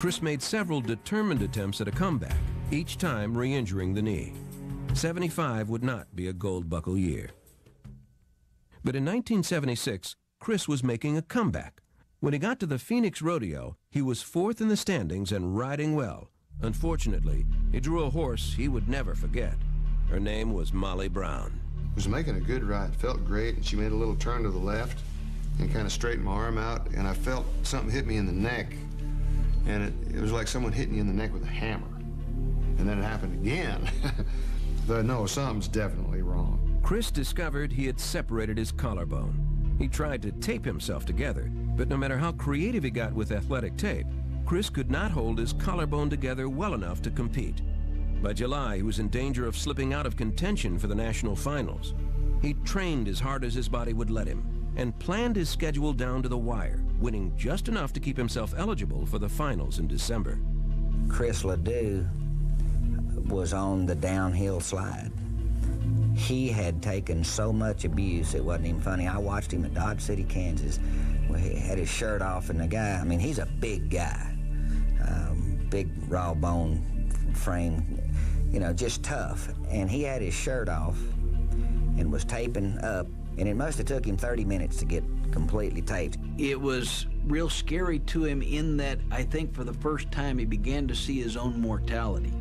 Chris made several determined attempts at a comeback, each time re-injuring the knee. 75 would not be a gold buckle year. But in 1976, Chris was making a comeback. When he got to the Phoenix Rodeo, he was fourth in the standings and riding well. Unfortunately, he drew a horse he would never forget. Her name was Molly Brown. She was making a good ride, felt great, and she made a little turn to the left and kind of straightened my arm out, and I felt something hit me in the neck, and it was like someone hitting you in the neck with a hammer. And then it happened again. But no, something's definitely wrong. Chris discovered he had separated his collarbone. He tried to tape himself together, but no matter how creative he got with athletic tape, Chris could not hold his collarbone together well enough to compete. By July, he was in danger of slipping out of contention for the National Finals. He trained as hard as his body would let him and planned his schedule down to the wire, winning just enough to keep himself eligible for the finals in December. Chris LeDoux was on the downhill slide. He had taken so much abuse, it wasn't even funny. I watched him at Dodge City, Kansas, where he had his shirt off, and the guy, I mean, he's a big guy, big raw bone frame, you know, just tough. And he had his shirt off and was taping up, and it must have took him 30 minutes to get completely taped. It was real scary to him in that I think for the first time he began to see his own mortality.